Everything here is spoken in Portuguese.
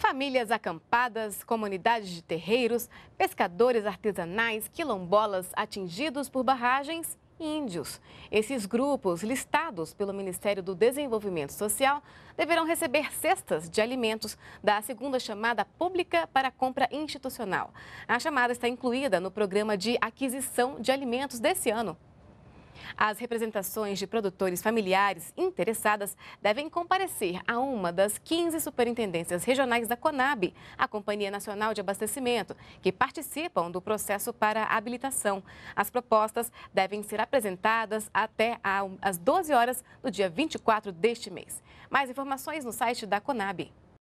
Famílias acampadas, comunidades de terreiros, pescadores artesanais, quilombolas atingidos por barragens e índios. Esses grupos, listados pelo Ministério do Desenvolvimento Social, deverão receber cestas de alimentos da segunda chamada pública para compra institucional. A chamada está incluída no Programa de Aquisição de Alimentos desse ano. As representações de produtores familiares interessadas devem comparecer a uma das 15 superintendências regionais da Conab, a Companhia Nacional de Abastecimento, que participam do processo para habilitação. As propostas devem ser apresentadas até às 12 horas do dia 24 deste mês. Mais informações no site da Conab.